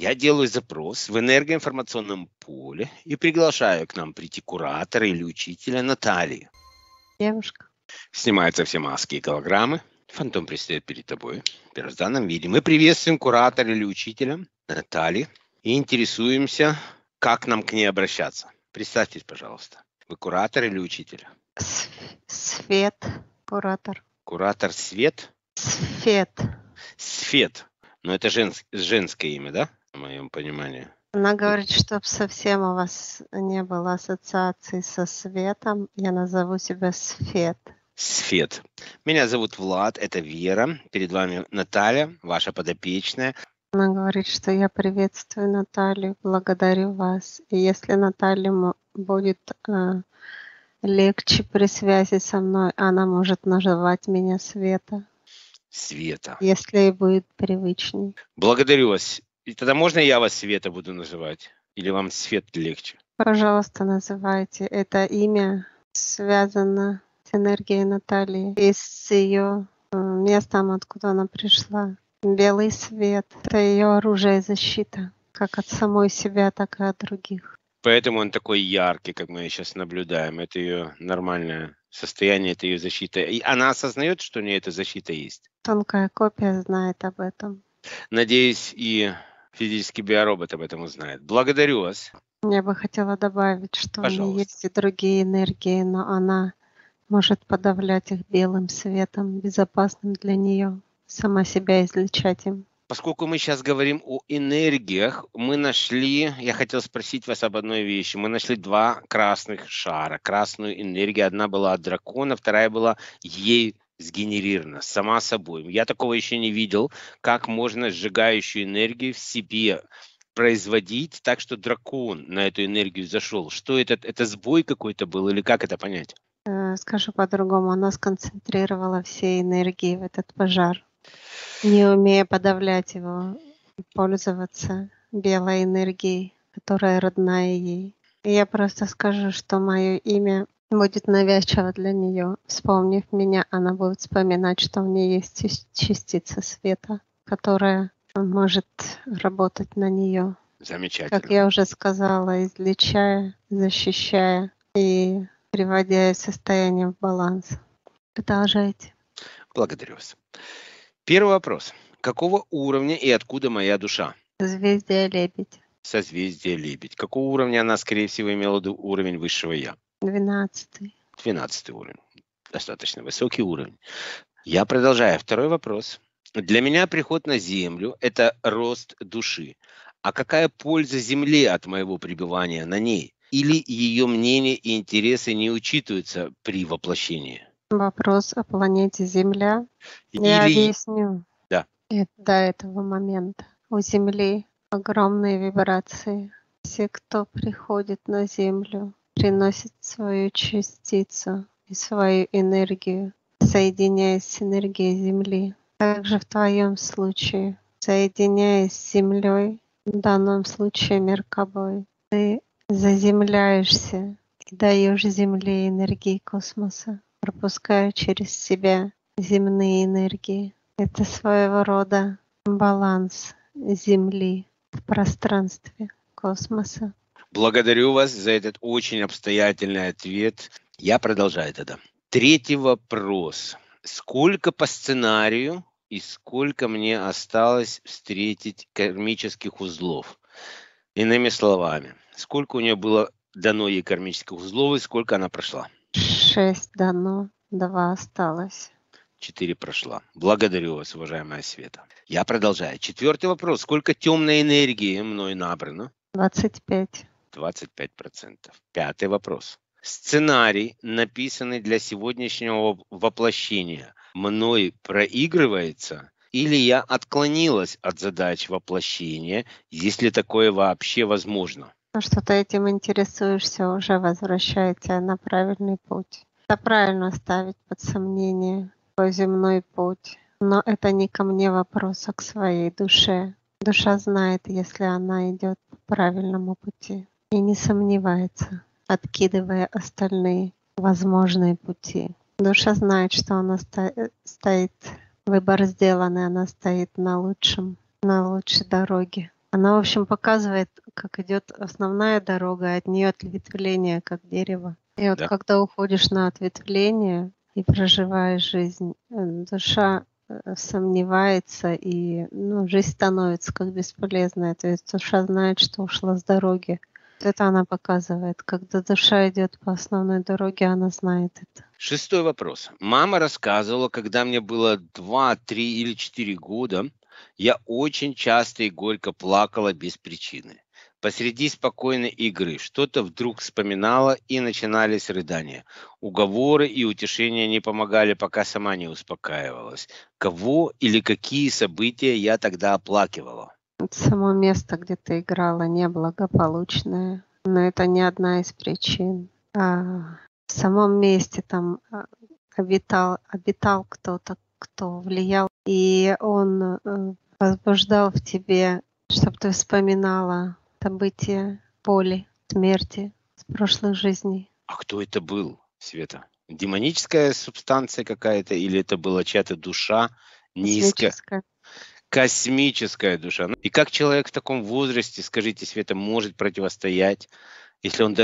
Я делаю запрос в энергоинформационном поле и приглашаю к нам прийти куратора или учителя Натальи. Девушка. Снимаются все маски и голограммы. Фантом предстает перед тобой в первозданном виде. Мы приветствуем куратора или учителя Натальи и интересуемся, как нам к ней обращаться. Представьтесь, пожалуйста. Вы куратор или учитель? Свет. Куратор. Куратор Свет? Свет. Свет. Но это женское имя, да? В моем понимании. Она говорит, чтобы совсем у вас не было ассоциаций со светом. Я назову себя Свет. Свет. Меня зовут Влад, это Вера. Перед вами Наталья, ваша подопечная. Она говорит, что я приветствую Наталью, благодарю вас. И если Наталья будет легче при связи со мной, она может называть меня Света. Света. Если ей будет привычнее. Благодарю вас. И тогда можно я вас Света буду называть? Или вам Свет легче? Пожалуйста, называйте. Это имя связано с энергией Натальи и с ее местом, откуда она пришла. Белый свет – это ее оружие и защита, как от самой себя, так и от других. Поэтому он такой яркий, как мы сейчас наблюдаем. Это ее нормальное состояние, это ее защита. И она осознает, что у нее эта защита есть? Тонкая копия знает об этом. Надеюсь, и физический биоробот об этом узнает. Благодарю вас. Я бы хотела добавить, что у нее есть и другие энергии, но она может подавлять их белым светом, безопасным для нее, сама себя излечать им. Поскольку мы сейчас говорим о энергиях, мы нашли, я хотел спросить вас об одной вещи, мы нашли два красных шара, красную энергию, одна была от дракона, вторая была ей сгенерирована, сама собой. Я такого еще не видел, как можно сжигающую энергию в себе производить так, что дракон на эту энергию зашел. Что это сбой какой-то был или как это понять? Скажу по-другому, она сконцентрировала все энергии в этот пожар, не умея подавлять его, пользоваться белой энергией, которая родная ей. И я просто скажу, что мое имя будет навязчиво для нее. Вспомнив меня, она будет вспоминать, что в ней есть частица света, которая может работать на нее. Замечательно. Как я уже сказала, излечая, защищая и приводя ее состояние в баланс. Продолжайте. Благодарю вас. Первый вопрос. Какого уровня и откуда моя душа? Созвездие Лебедь. Созвездие Лебедь. Какого уровня она, скорее всего, имела уровень высшего Я? 12-й. 12-й уровень. Достаточно высокий уровень. Я продолжаю. Второй вопрос. Для меня приход на Землю – это рост души. А какая польза Земли от моего пребывания на ней? Или ее мнение и интересы не учитываются при воплощении? Вопрос о планете Земля. Я объясню. Да. До этого момента у Земли огромные вибрации. Все, кто приходит на Землю, приносят свою частицу и свою энергию, соединяясь с энергией Земли. Также в твоем случае, соединяясь с Землей, в данном случае Меркабой, ты заземляешься и даешь Земле энергии космоса, пропуская через себя земные энергии. Это своего рода баланс Земли в пространстве космоса. Благодарю вас за этот очень обстоятельный ответ. Я продолжаю тогда. Третий вопрос. Сколько по сценарию и сколько мне осталось встретить кармических узлов? Иными словами, сколько у нее было дано ей кармических узлов и сколько она прошла? 6 дано, 2 осталось. 4 прошла. Благодарю вас, уважаемая Света. Я продолжаю. Четвертый вопрос. Сколько темной энергии мной набрано? 25. 25%. Пятый вопрос. Сценарий, написанный для сегодняшнего воплощения, мной проигрывается или я отклонилась от задач воплощения, если такое вообще возможно? Что ты этим интересуешься, уже возвращая тебя на правильный путь. Это правильно ставить под сомнение твой земной путь. Но это не ко мне вопрос, а к своей душе. Душа знает, если она идет по правильному пути и не сомневается, откидывая остальные возможные пути. Душа знает, что она стоит, выбор сделан, и она стоит на лучшей дороге. Она, в общем, показывает, как идет основная дорога, от нее ответвление, как дерево. И вот когда уходишь на ответвление и проживаешь жизнь, душа сомневается, и жизнь становится как бесполезная. То есть душа знает, что ушла с дороги. Это она показывает. Когда душа идет по основной дороге, она знает это. Шестой вопрос. Мама рассказывала, когда мне было 2, 3 или 4 года, я очень часто и горько плакала без причины. Посреди спокойной игры что-то вдруг вспоминала, и начинались рыдания. Уговоры и утешения не помогали, пока сама не успокаивалась. Кого или какие события я тогда оплакивала? Само место, где ты играла, неблагополучное. Но это не одна из причин. А в самом месте там обитал кто-то, кто влиял. И он возбуждал в тебе, чтобы ты вспоминала события боли, смерти с прошлых жизней. А кто это был, Света? Демоническая субстанция какая-то? Или это была чья-то душа низкая? Космическая душа. И как человек в таком возрасте, скажите, Света, может противостоять, если он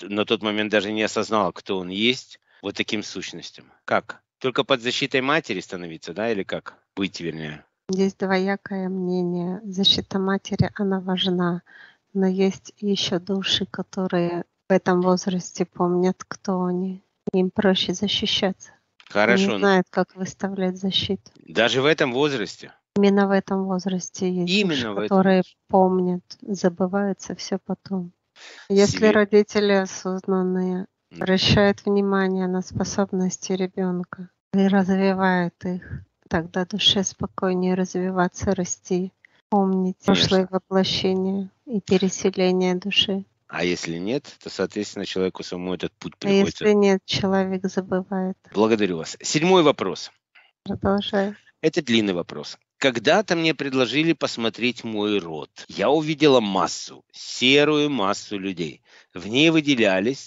на тот момент даже не осознал, кто он есть, вот таким сущностям? Как? Только под защитой матери становиться, да, или как? Быть, вернее. Здесь двоякое мнение. Защита матери, она важна. Но есть еще души, которые в этом возрасте помнят, кто они. Им проще защищаться. Хорошо. Они знают, как выставлять защиту. Даже в этом возрасте? Именно в этом возрасте есть души, которые помнят, забываются все потом. Если родители осознанные, обращают внимание на способности ребенка и развивают их, тогда душе спокойнее развиваться, расти, помнить прошлое воплощение и переселение души. А если нет, то, соответственно, человеку самому этот путь приходится. А если нет, человек забывает. Благодарю вас. 7 вопрос. Продолжай. Это длинный вопрос. Когда-то мне предложили посмотреть мой род. Я увидела массу, серую массу людей. В ней выделялась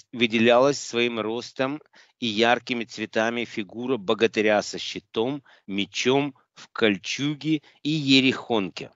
своим ростом и яркими цветами фигура богатыря со щитом, мечом в кольчуге и ерехонке.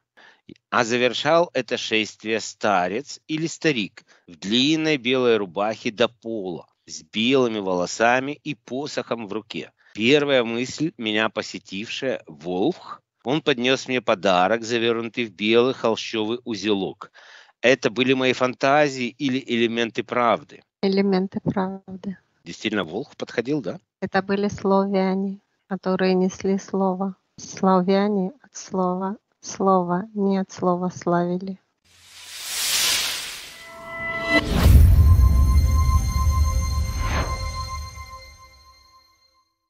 А завершал это шествие старец или старик в длинной белой рубахе до пола, с белыми волосами и посохом в руке. Первая мысль, меня посетившая, волк. Он поднес мне подарок, завернутый в белый холщовый узелок. Это были мои фантазии или элементы правды? Элементы правды. Действительно, волк подходил, да? Это были славяне, которые несли слово. Славяне от слова «слово», не от слова «славили».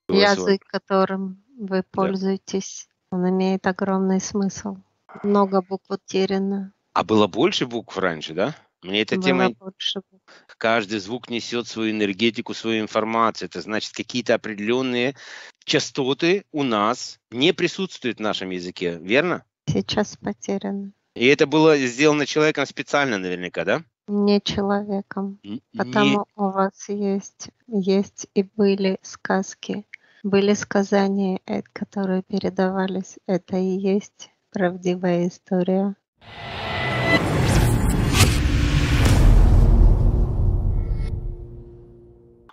Язык, которым вы пользуетесь, он имеет огромный смысл. Много букв утеряно. А было больше букв раньше, да? Мне эта тема... Больше. Каждый звук несет свою энергетику, свою информацию. Это значит, какие-то определенные частоты у нас не присутствуют в нашем языке, верно? Сейчас потеряно. И это было сделано человеком специально наверняка, да? Не человеком. Потому у вас есть и были сказки. Были сказания, которые передавались. Это и есть правдивая история.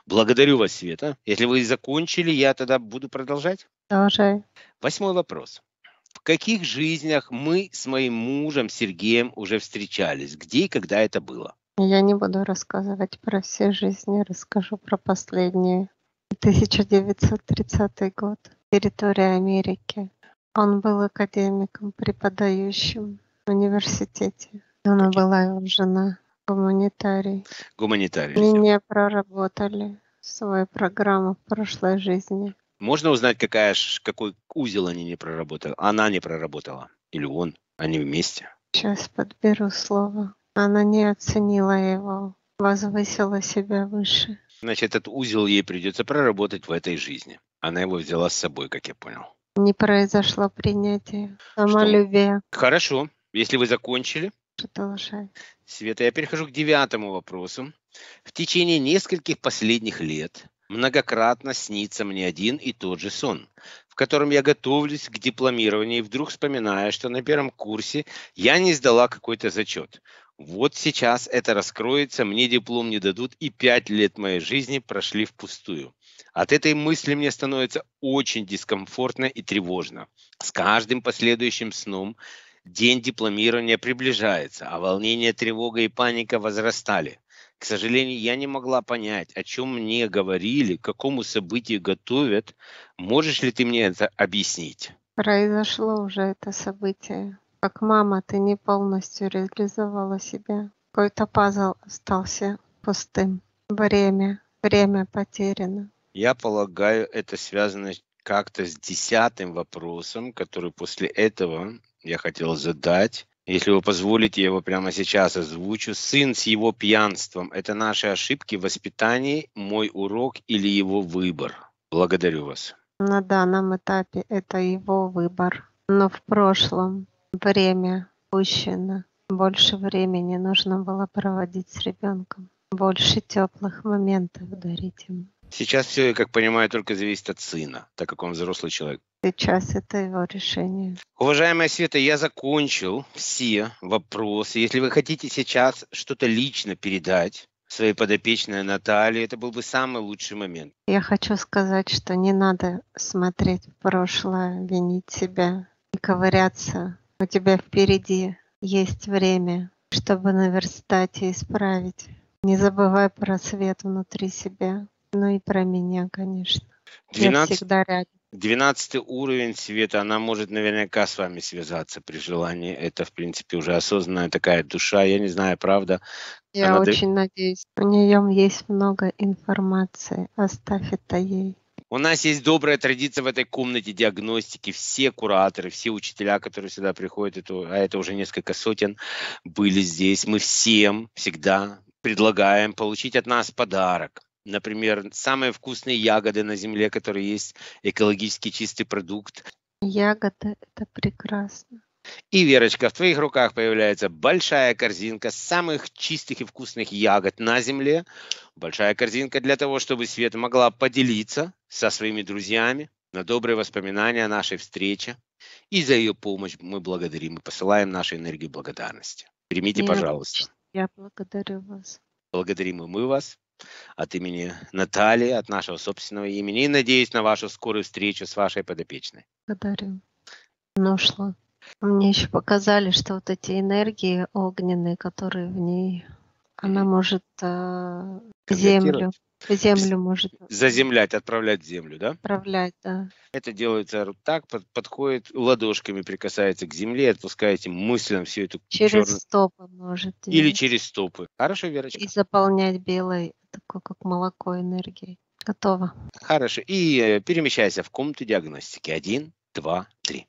Благодарю вас, Света. Если вы закончили, я тогда буду продолжать. Продолжай. 8 вопрос. В каких жизнях мы с моим мужем Сергеем уже встречались? Где и когда это было? Я не буду рассказывать про все жизни. Расскажу про последние. 1930 год. Территория Америки. Он был академиком, преподающим в университете. Она была его жена. Гуманитарий. Гуманитарий. Они не проработали свою программу в прошлой жизни. Можно узнать, какой узел они не проработали? Она не проработала. Или он? Они вместе? Сейчас подберу слово. Она не оценила его. Возвысила себя выше. Значит, этот узел ей придется проработать в этой жизни. Она его взяла с собой, как я понял. Не произошло принятие. Самолюбие. Что? Хорошо. Если вы закончили. Продолжай. Света, я перехожу к 9 вопросу. В течение нескольких последних лет Многократно снится мне один и тот же сон, в котором я готовлюсь к дипломированию и вдруг вспоминаю, что на первом курсе я не сдала какой-то зачет. Вот сейчас это раскроется, мне диплом не дадут, и 5 лет моей жизни прошли впустую. От этой мысли мне становится очень дискомфортно и тревожно. С каждым последующим сном день дипломирования приближается, а волнение, тревога и паника возрастали. К сожалению, я не могла понять, о чем мне говорили, к какому событию готовят. Можешь ли ты мне это объяснить? Произошло уже это событие. Как мама, ты не полностью реализовала себя. Какой-то пазл остался пустым. Время потеряно. Я полагаю, это связано как-то с 10-м вопросом, который после этого я хотел задать. Если вы позволите, я его прямо сейчас озвучу. Сын с его пьянством – это наши ошибки в воспитании, мой урок или его выбор? Благодарю вас. На данном этапе это его выбор. Но в прошлом время упущено. Больше времени нужно было проводить с ребенком. Больше теплых моментов дарить ему. Сейчас все, я как понимаю, только зависит от сына, так как он взрослый человек. Сейчас это его решение. Уважаемая Света, я закончил все вопросы. Если вы хотите сейчас что-то лично передать своей подопечной Наталье, это был бы самый лучший момент. Я хочу сказать, что не надо смотреть в прошлое, винить себя и ковыряться. У тебя впереди есть время, чтобы наверстать и исправить. Не забывай про свет внутри себя. Ну и про меня, конечно. 12... Я всегда рядом. 12 уровень света, она может наверняка с вами связаться при желании. Это, в принципе, уже осознанная такая душа. Я не знаю, правда. Я очень надеюсь. У нее есть много информации. Оставь это ей. У нас есть добрая традиция в этой комнате диагностики. Все кураторы, все учителя, которые сюда приходят, это уже несколько сотен, были здесь. Мы всем всегда предлагаем получить от нас подарок. Например, самые вкусные ягоды на земле, которые есть, экологически чистый продукт. Ягоды – это прекрасно. И, Верочка, в твоих руках появляется большая корзинка самых чистых и вкусных ягод на земле. Большая корзинка для того, чтобы Света могла поделиться со своими друзьями на добрые воспоминания о нашей встрече. И за ее помощь мы благодарим и посылаем нашу энергию благодарности. Примите, пожалуйста. Я благодарю вас. Благодарим и мы вас. От имени Натальи, от нашего собственного имени. И надеюсь на вашу скорую встречу с вашей подопечной. Благодарю. Ну шло. Мне еще показали, что вот эти энергии огненные, которые в ней, она может землю может... Заземлять, отправлять в землю, да? Отправлять, да. Это делается так, подходит ладошками, прикасается к земле, отпускаете мысленно всю эту... Через стопы может. Или через стопы. Хорошо, Верочка. И заполнять белой, такой как молоко, энергией. Готово. Хорошо. И перемещайся в комнату диагностики. 1, 2, 3.